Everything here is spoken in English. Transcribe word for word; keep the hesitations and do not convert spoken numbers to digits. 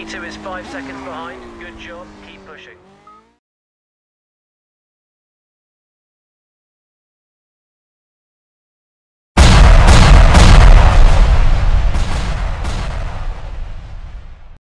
B two is five seconds behind. Good job. Keep pushing.